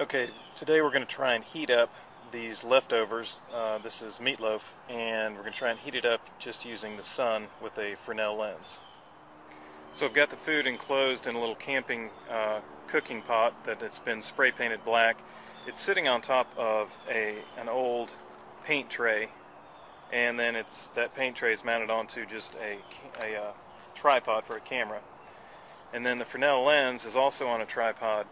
Okay, today we're going to try and heat up these leftovers. This is meatloaf, and we're going to try and heat it up just using the sun with a Fresnel lens. So I've got the food enclosed in a little camping cooking pot that it's been spray painted black. It's sitting on top of an old paint tray, and then that paint tray is mounted onto just a tripod for a camera. And then the Fresnel lens is also on a tripod,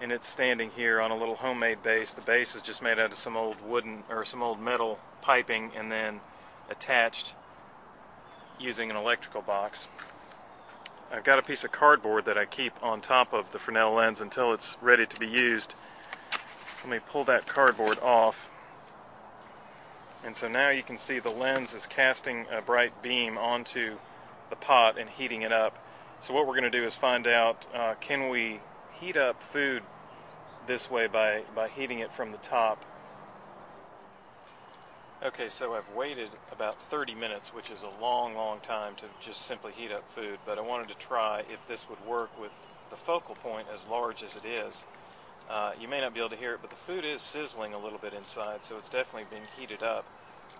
and it's standing here on a little homemade base. The base is just made out of some old metal piping, and then attached using an electrical box. I've got a piece of cardboard that I keep on top of the Fresnel lens until it's ready to be used. Let me pull that cardboard off. And so now you can see the lens is casting a bright beam onto the pot and heating it up. So what we're going to do is find out, can we heat up food this way by heating it from the top. Okay, so I've waited about 30 minutes, which is a long, long time to just simply heat up food, but I wanted to try if this would work with the focal point as large as it is. You may not be able to hear it, but the food is sizzling a little bit inside, so it's definitely been heated up.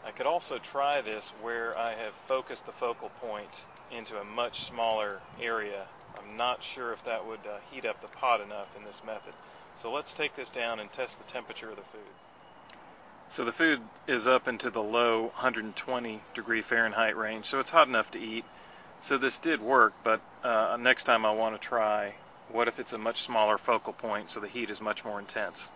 I could also try this where I have focused the focal point into a much smaller area. I'm not sure if that would heat up the pot enough in this method. So let's take this down and test the temperature of the food. So the food is up into the low 120 degree Fahrenheit range, so it's hot enough to eat. So this did work, but next time I want to try what if it's a much smaller focal point so the heat is much more intense.